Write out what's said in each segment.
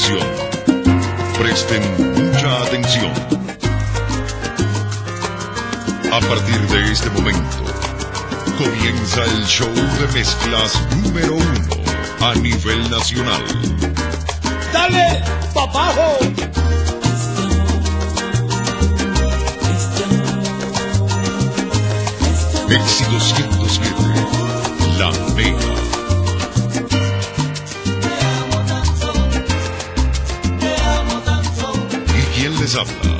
canción. Presten mucha atención. A partir de este momento, comienza el show de mezclas número 1 a nivel nacional. ¡Dale, papajo! Éxito 107, La Mega. Les habla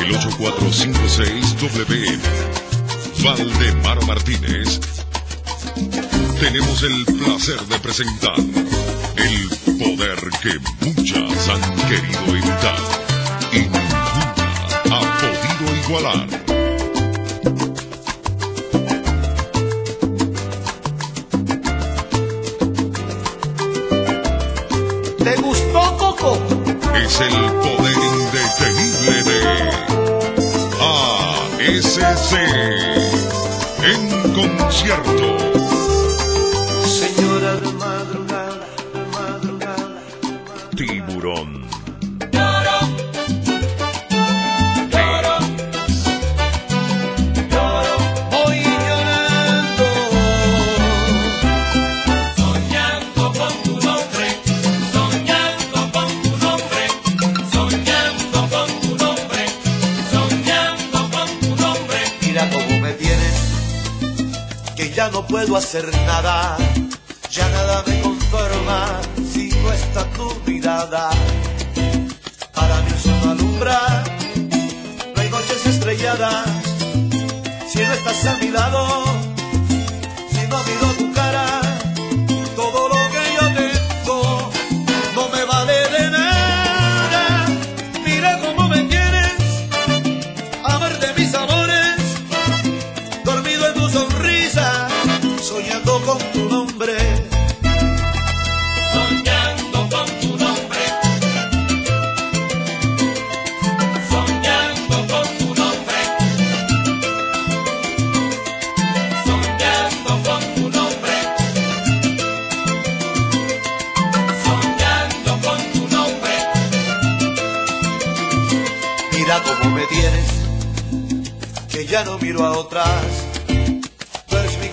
el 8456WM, Valdemaro Martínez. Tenemos el placer de presentar el poder que muchas han querido evitar y ninguna ha podido igualar. ¿Te gustó, Coco? Es el poder indetenible de ASC en concierto. Señora de madrugada, Tiburón. Ya no puedo hacer nada, ya nada me conforma si no está tu mirada. Para mí el sol no alumbra, no hay noches estrelladas si no estás a mi lado, si no miro tu cara. Todo lo que yo tengo no me vale de nada. Mira cómo me quieres, amor de mis amores, dormido en tu sonrisa, soñando con tu nombre, soñando con tu nombre, soñando con tu nombre, soñando con tu nombre, soñando con tu nombre. Mira cómo me tienes, que ya no miro a otras.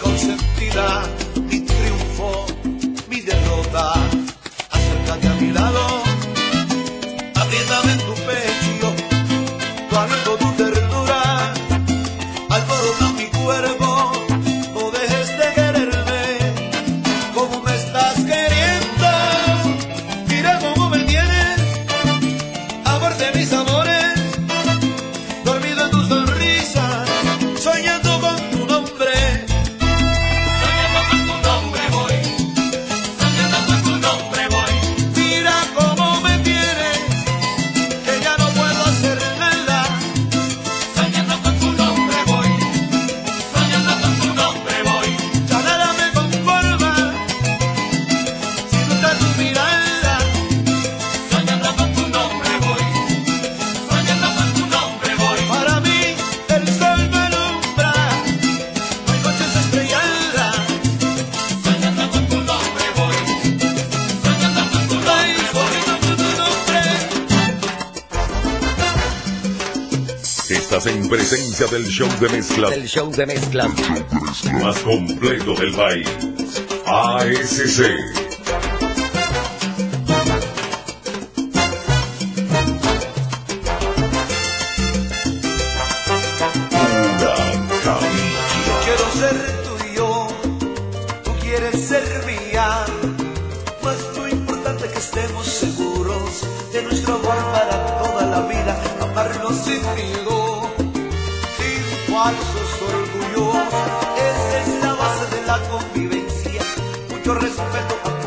Consentida, mi triunfo, mi derrota. Acércate a mi lado, apriétame en tu pecho, guardando tu ternura, alborota mi cuerpo, no dejes de quererme, como me estás queriendo. Mira cómo me tienes, amor de mis amores, dormido en tu sonrisa, soñando con tu nombre. Estás en presencia del show de mezclas. El show de mezclas más completo del país. ASC. Pura camilla. Quiero ser tuyo, tú quieres ser mía. Pues lo importante que estemos seguros de nuestro amor para toda la vida. Amarnos sin miedo, falsos orgullos, esa es la base de la convivencia, mucho respeto a todos.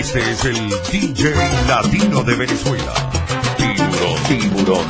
Este es el DJ Latino de Venezuela. Tiburón.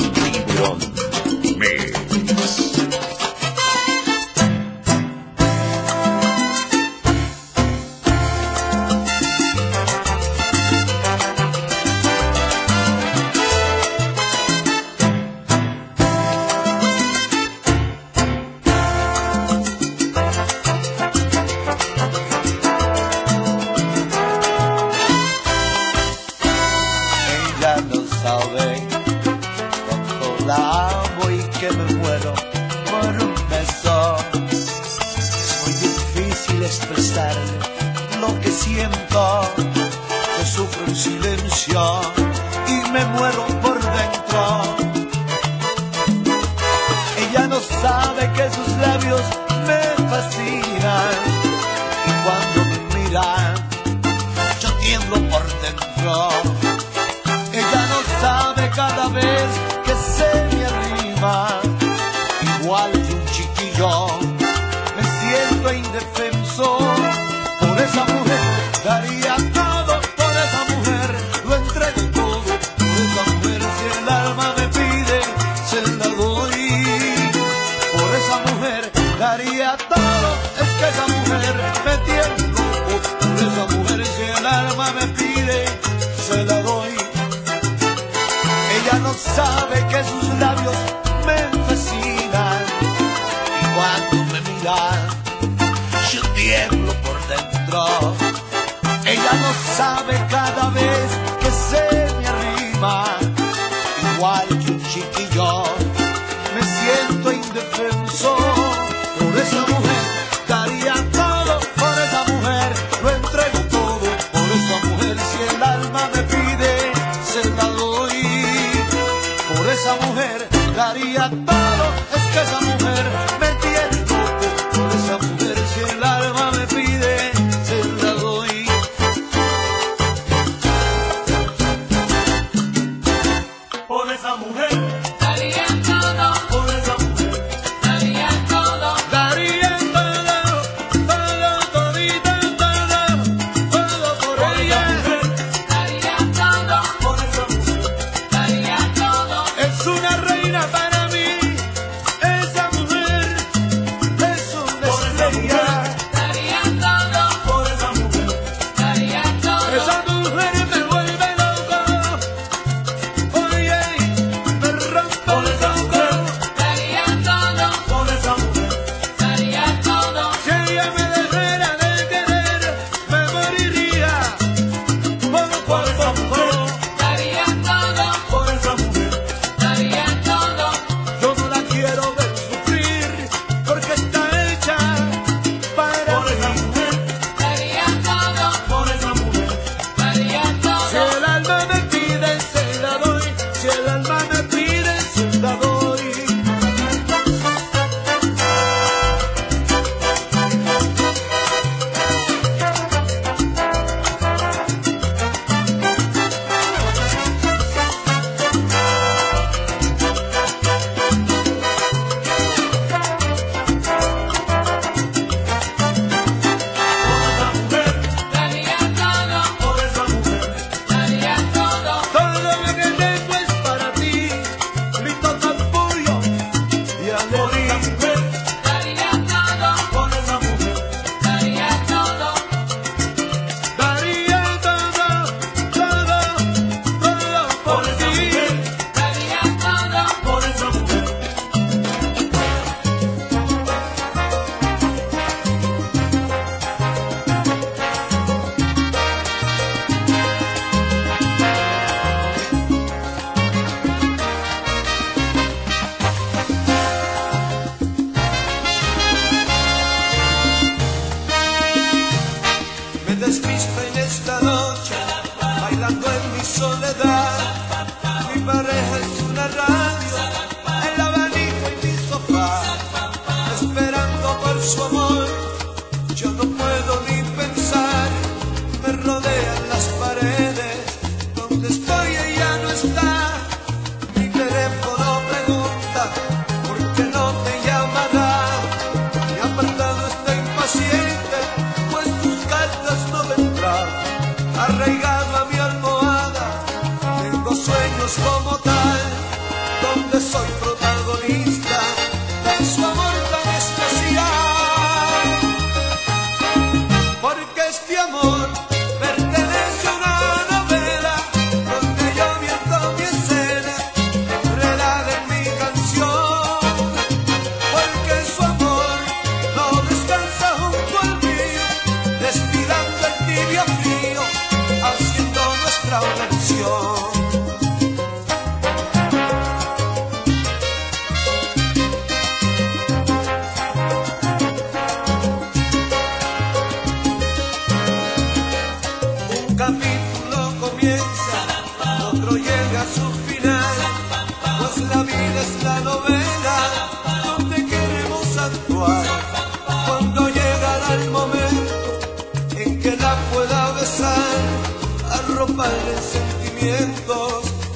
Arraiga. Dios como tal, donde soy protagonista, de su amor tan especial, porque este amor pertenece a una novela, donde yo viento mi escena, enredada en mi canción, porque su amor no descansa junto al mío, respirando el tibio frío, haciendo nuestra oración.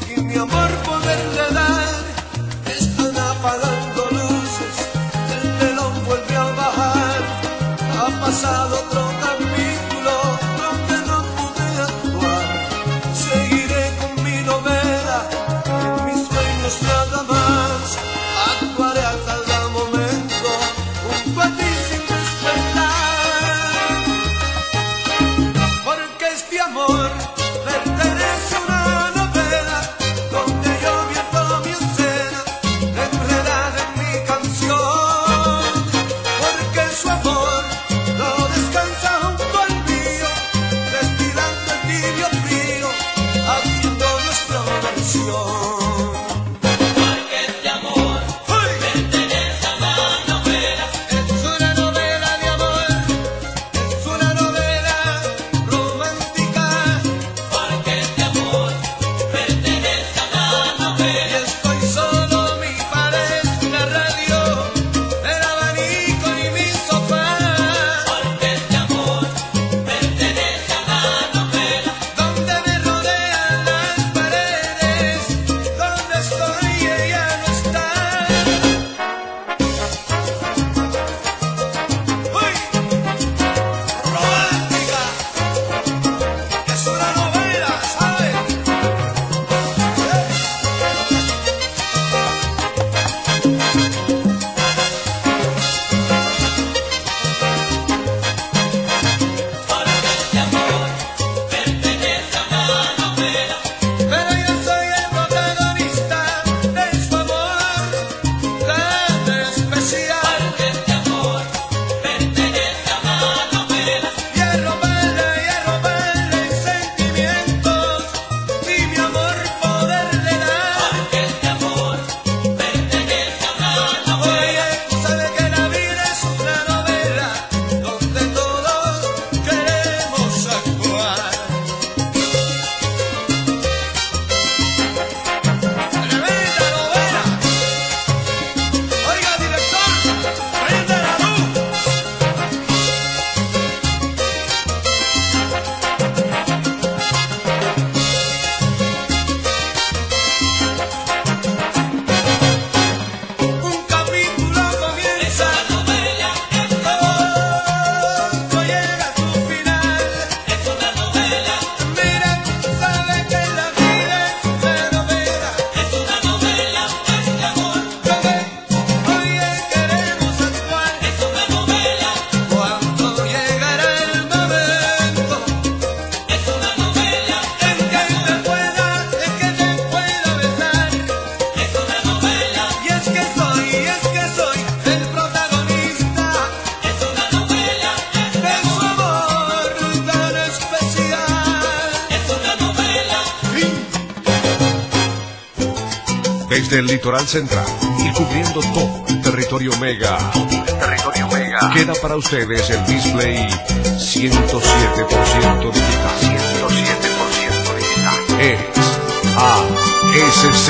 Y mi amor poderle dar, están apagando luces, el telón vuelve a bajar, ha pasado otro capítulo donde no pude actuar, seguiré con mi novela, en mis sueños nada más, actuaré a cada momento, junto a ti sin despertar, porque este amor pertenece a una novela donde yo viento mi escena enredada en mi canción, porque su amor no descansa junto al mío, respirando el tibio frío, haciendo nuestra oración. Del litoral central y cubriendo todo el territorio mega, queda para ustedes el display 107% digital. 107% digital es ASC.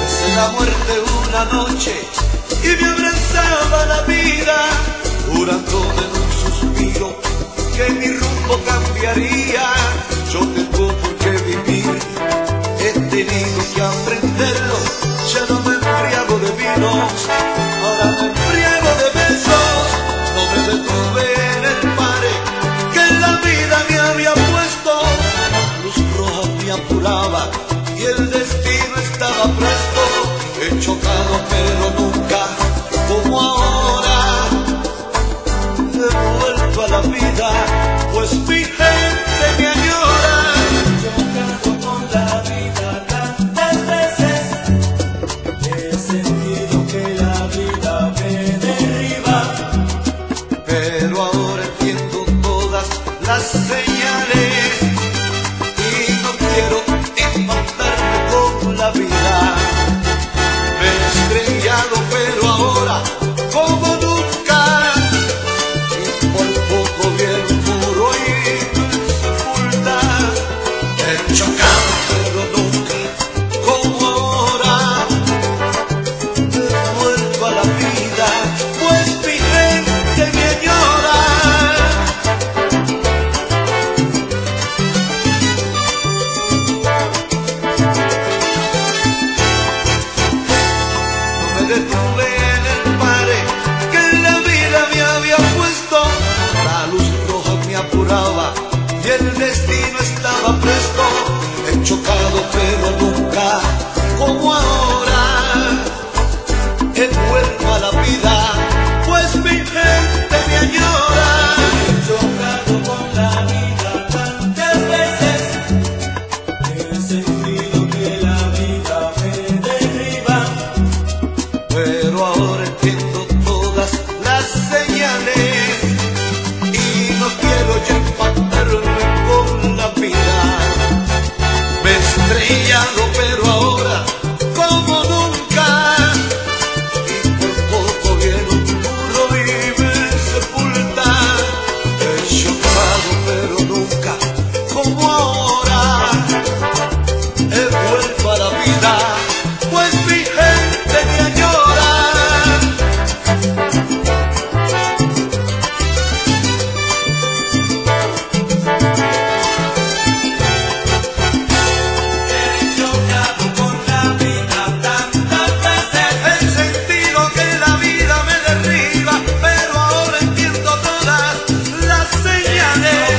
Desde la muerte una noche y me abrazaba la vida, jurando en un suspiro que mi rumbo cambiaría. Yo tengo por qué vivir, he tenido que aprenderlo, ya no me embriago de vinos, ahora me embriago de besos, no me detuve en el mar que la vida me había puesto. las señales y no quiero impactarte con la vida. Me he estrellado, pero ahora como nunca, y por poco bien puro y dificultad. He chocado, pero nunca como ahora vuelvo a la vida, pues mi gente me añora. Detuve en el pare que la vida me había puesto, la luz roja me apuraba y el destino estaba presto. He chocado pero nunca como ahora he vuelto a la vida, pues mi gente me añora. He chocado con la vida tantas veces, he sentido que la vida me derriba, pero ahora entiendo todas las señales y no quiero ya empatarme con la vida. Me he estrellado pero ahora como nunca, y por poco viene un muro y me sepulta. He chocado pero nunca como ahora he vuelto a la vida, pues mi gente me añora. He chocado con la vida tantas veces, he sentido que la vida me derriba, pero ahora entiendo todas las señales.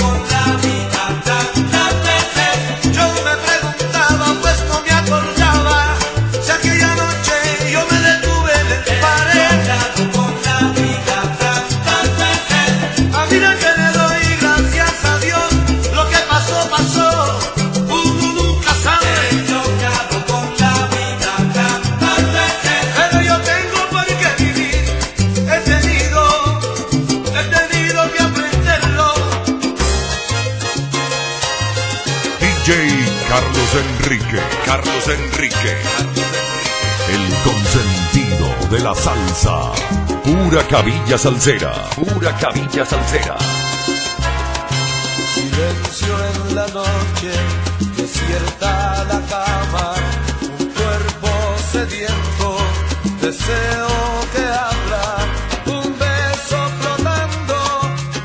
Con la vida tantas veces, yo me preguntaba, pues no me acordaba, si aquella noche yo me detuve en el pared. Con la vida tantas veces, a mira que le doy gracias a Dios, lo que pasó, pasó, uno nunca sabe. He chocado con la vida tantas veces, pero yo tengo por qué vivir, he tenido que aprenderlo. DJ Carlos Enrique, Carlos Enrique, el consentido de la salsa, pura cabilla salsera, pura cabilla salsera. Silencio en la noche, desierta la cama, un cuerpo sediento, deseo que habla, un beso flotando,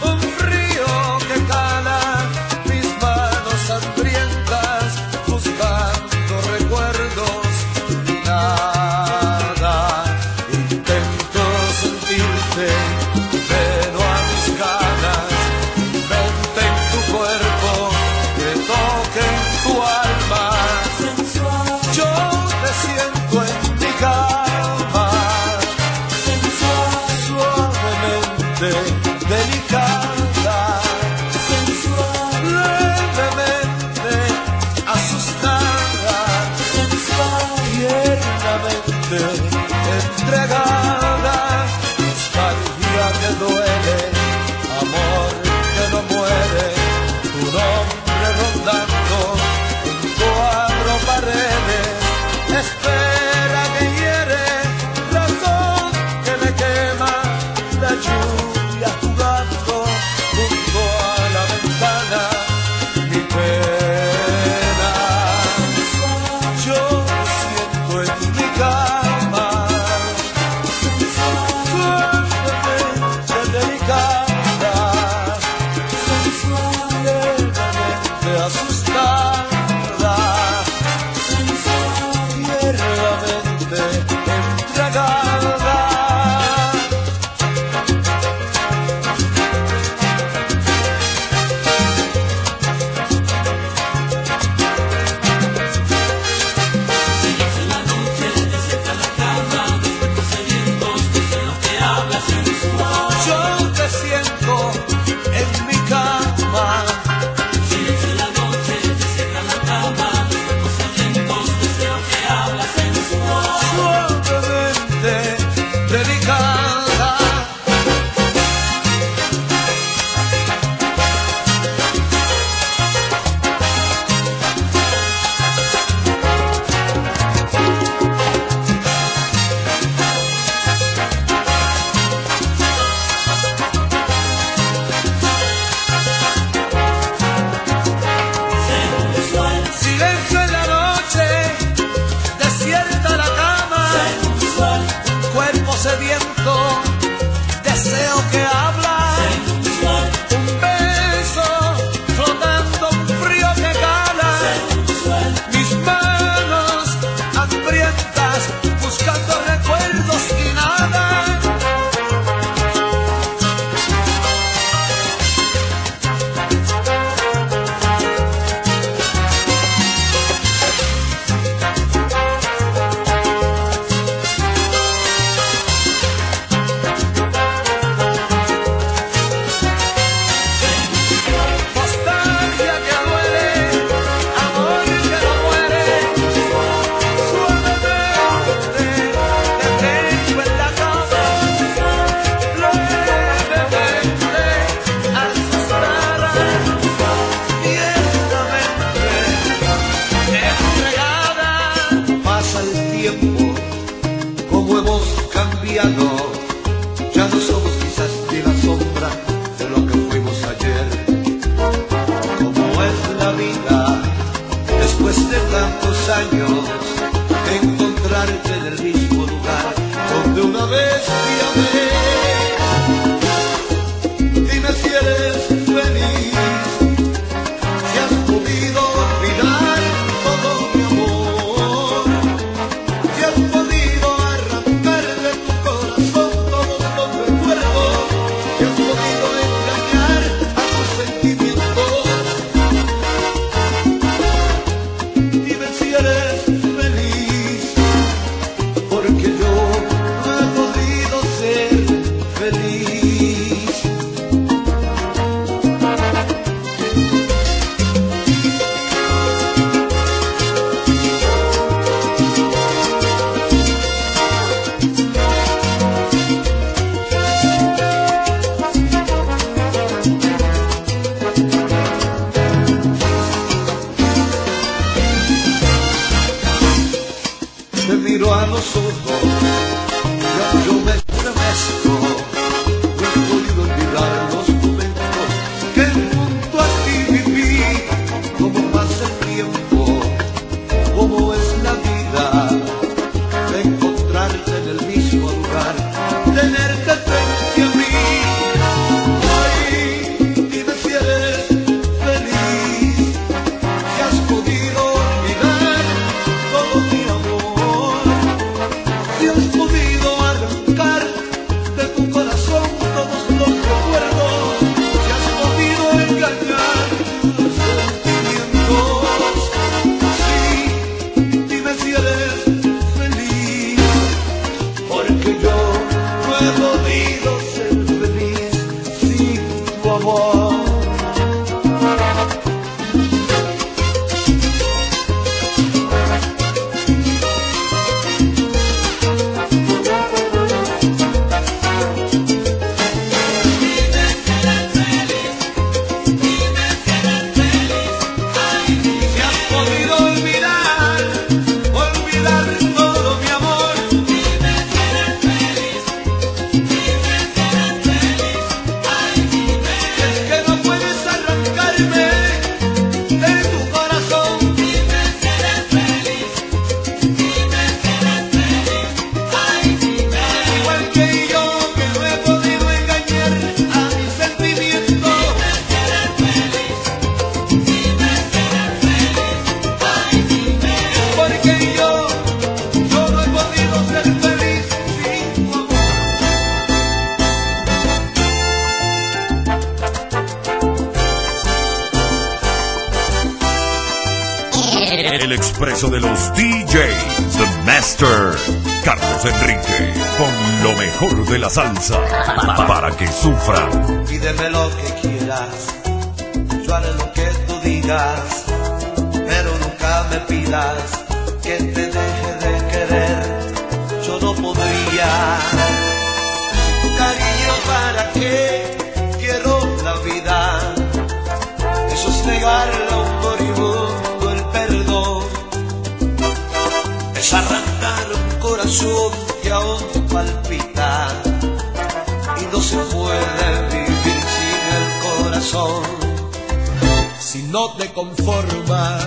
un frío que cala, mis manos hambrientas buscando recuerdos y nada. Intento sentirte, pero a mis ganas, vente en tu cuerpo, que toque en tu alma. Yo te siento en mi cama, El expreso de los DJs, The Master, Carlos Enrique, con lo mejor de la salsa, para que sufran. Pídeme lo que quieras, yo haré lo que tú digas, pero nunca me pidas que te deje de querer, yo no podría. Sin tu cariño, ¿para qué quiero la vida? Eso es negarla a un moribundo. Es arrancar un corazón que aún palpita y no se puede vivir sin el corazón. Si no te conformas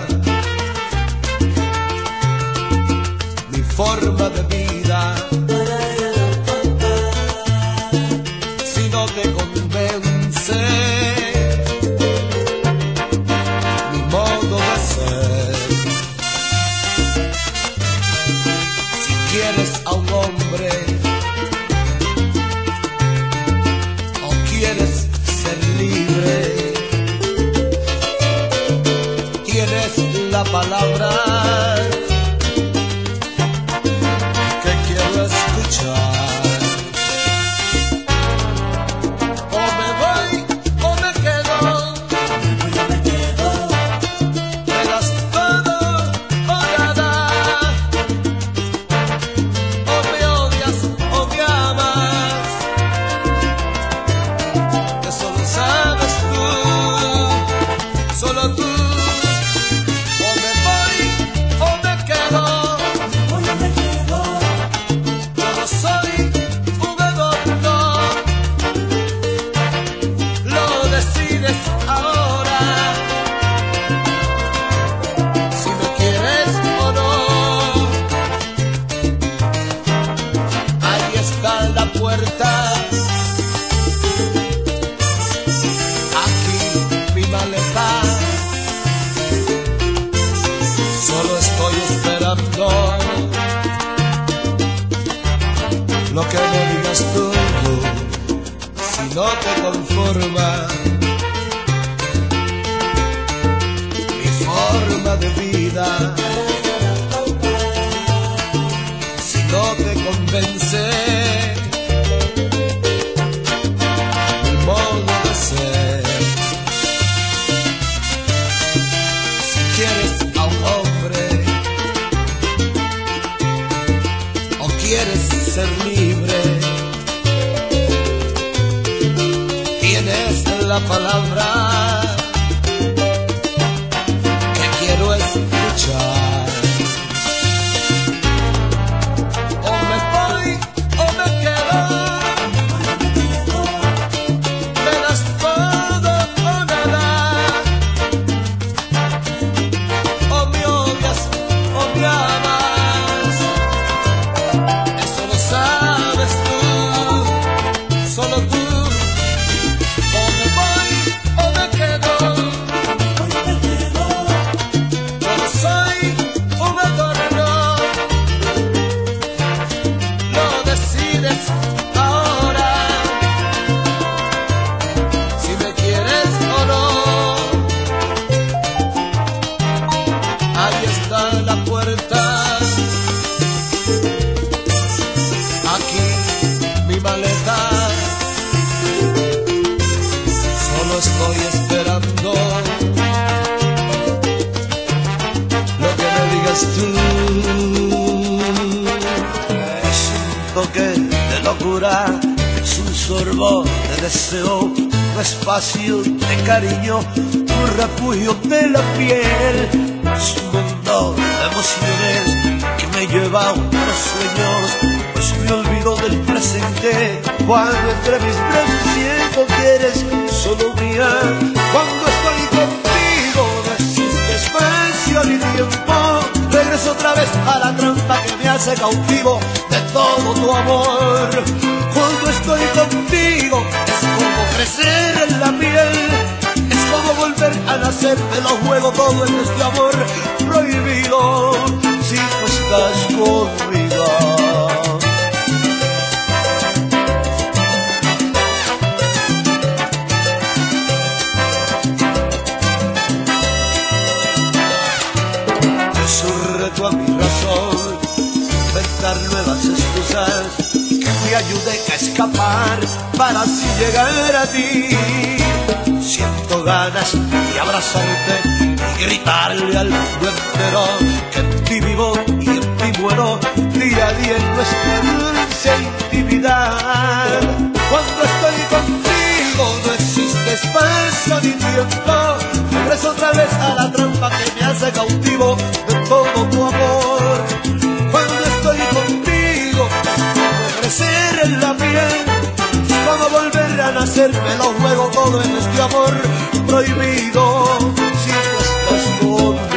mi forma de vida, si no te convence a un hombre, o quieres ser libre, tienes la palabra que quiero escuchar. O me voy o me quedo, me das todo o nada. Lo que me digas tú, si no te conformas mi forma de vida, si no te convence mi modo de ser, si quieres a un hombre o quieres ser libre, la palabra que quiero escuchar. O me voy o me quedo, me das todo o nada. O me odias o me amas, eso lo sabes tú, solo tú. Soy estoy esperando lo que me digas tú. Un toque de locura es un sorbo de deseo, un espacio de cariño, un refugio de la piel. Es un mundo de emociones que me lleva a otros sueños. Pues me olvido del presente cuando entre mis brazos siento que eres solo mía. Cuando estoy contigo no existe espacio ni tiempo. Regreso otra vez a la trampa que me hace cautivo de todo tu amor. Cuando estoy contigo es como crecer en la piel, es como volver a nacer. Te lo juego todo en este amor prohibido si tú estás conmigo. A mi razón, inventar nuevas excusas que me ayuden a escapar para así llegar a ti. Siento ganas de abrazarte y gritarle al mundo entero que en ti vivo y en ti muero, día a día en nuestra dulce intimidad. Cuando estoy contigo no existe espacio ni tiempo. Regreso otra vez a la trampa que me hace cautivo de todo tu amor. Cuando estoy contigo es como crecer en la piel, es como volver a nacer. Me lo juego todo en este amor prohibido si tú estás conmigo.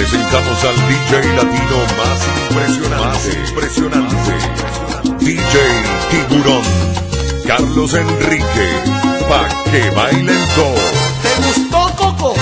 Presentamos al DJ latino más impresionante, DJ Tiburón, Carlos Enrique, pa' que bailen todos. ¿Te gustó, Coco?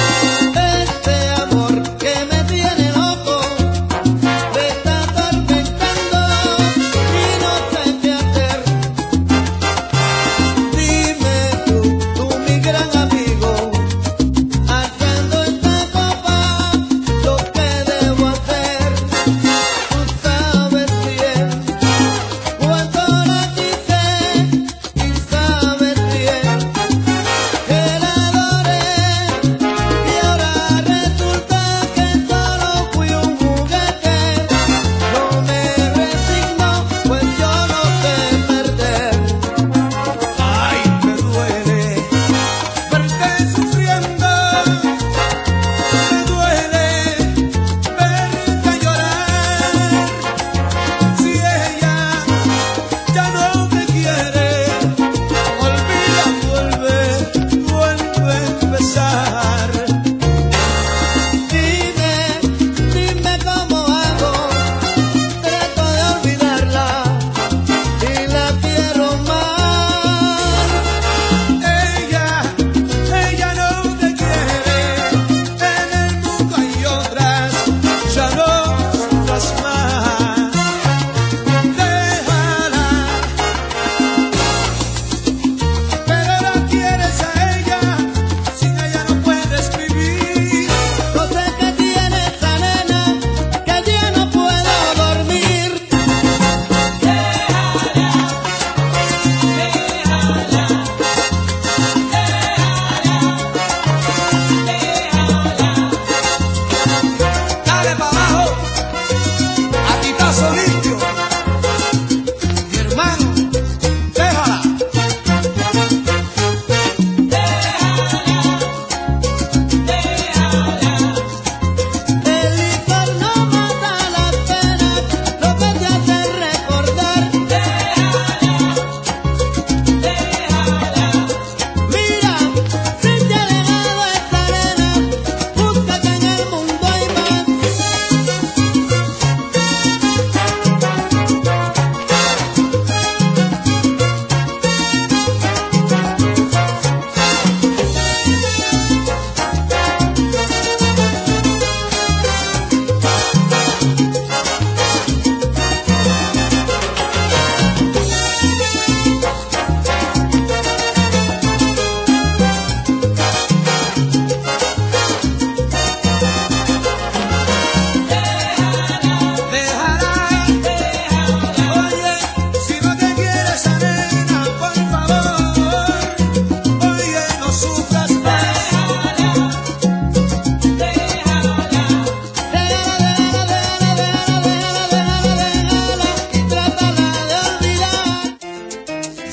0414-276-4879,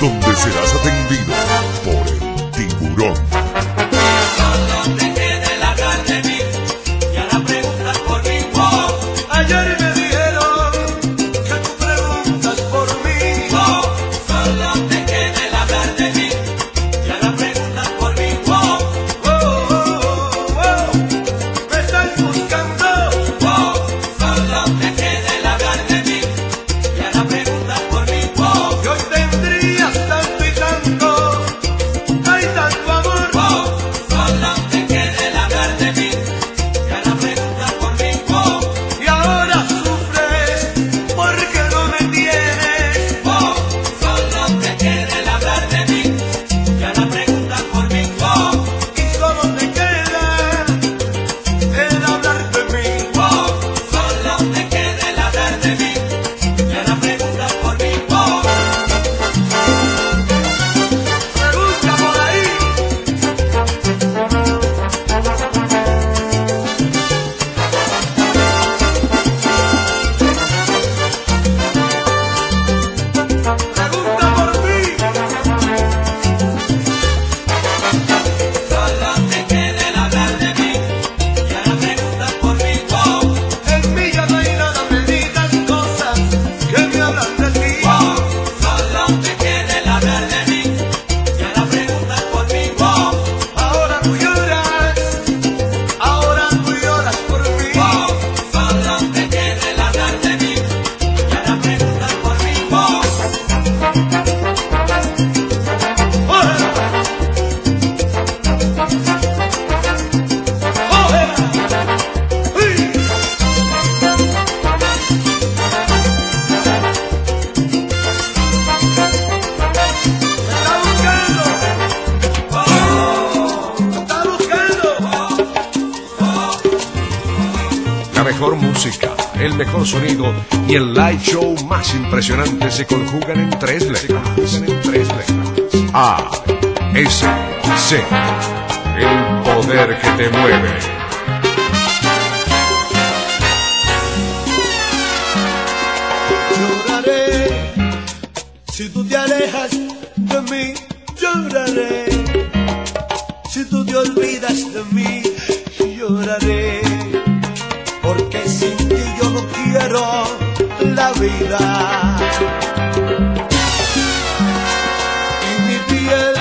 donde serás atendido por el Tiburón. El mejor sonido y el live show más impresionante se conjugan en tres letras: ASC, el poder que te mueve. Lloraré si tú te alejas de mí, lloraré si tú te olvidas de mí, lloraré. Porque sin ti yo no quiero la vida. Y mi piel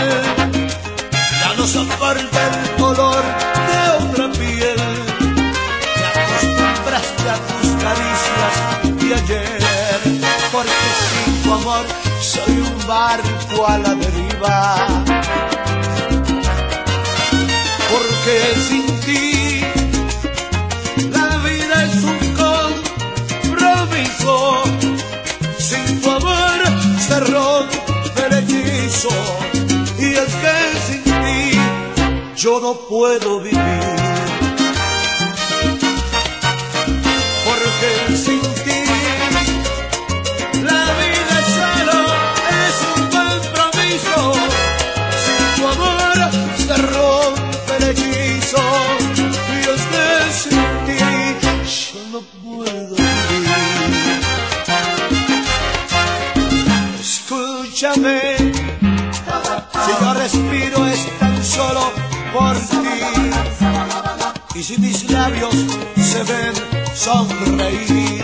ya no soporta el color de otra piel. Te acostumbraste a tus caricias de ayer. Porque sin tu amor soy un barco a la deriva. Porque sin ti sin tu amor se rompe el hechizo. Y es que sin ti yo no puedo vivir. Porque sin ti la vida solo es un compromiso. Sin tu amor se rompe el hechizo. Y es que sin ti yo no puedo vivir. Escúchame, si yo respiro es tan solo por ti. Y si mis labios se ven sonreír,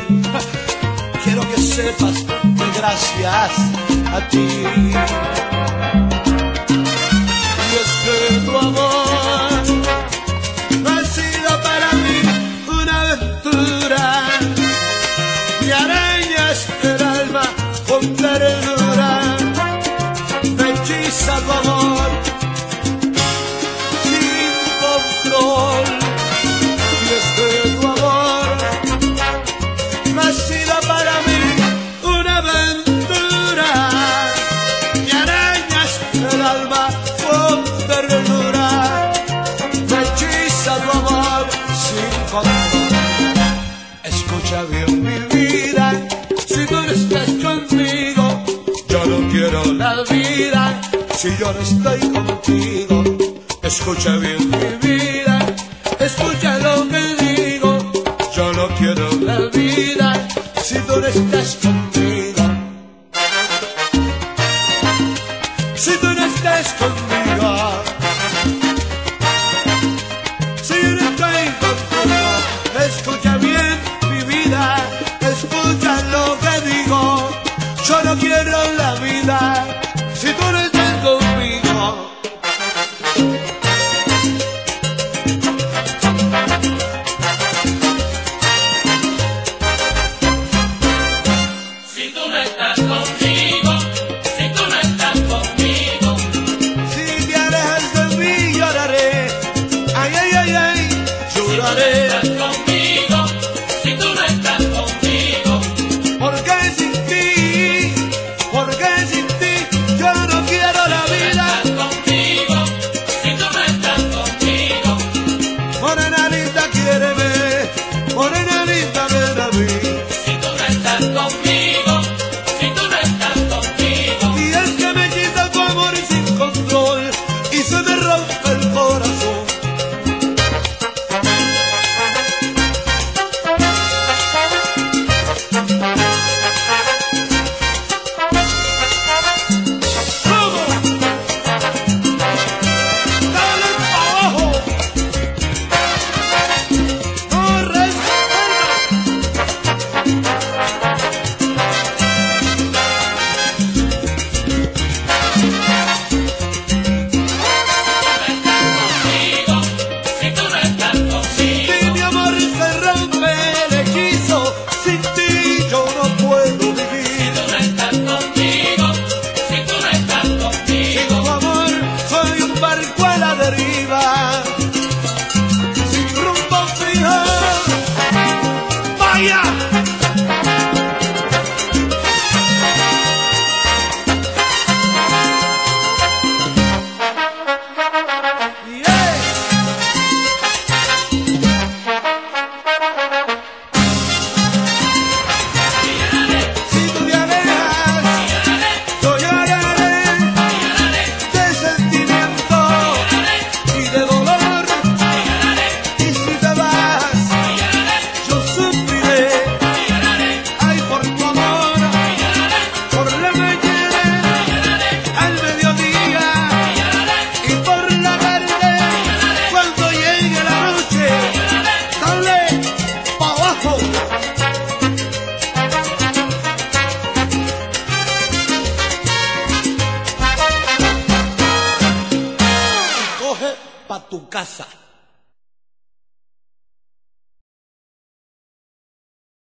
quiero que sepas que gracias a ti. Y es que tu amor no ha sido para mí una aventura. Me arañas el alma con ternura. Tu amor sin control. Y es que tu amor no ha sido para mí una aventura. Me arañas el alma con ternura. Me hechiza tu amor sin control. Escucha bien mi vida, si tú no estás conmigo yo no quiero la vida. Si yo no estoy contigo, escucha bien mi vida, escucha lo que digo, yo no quiero la vida. Pa' tu casa.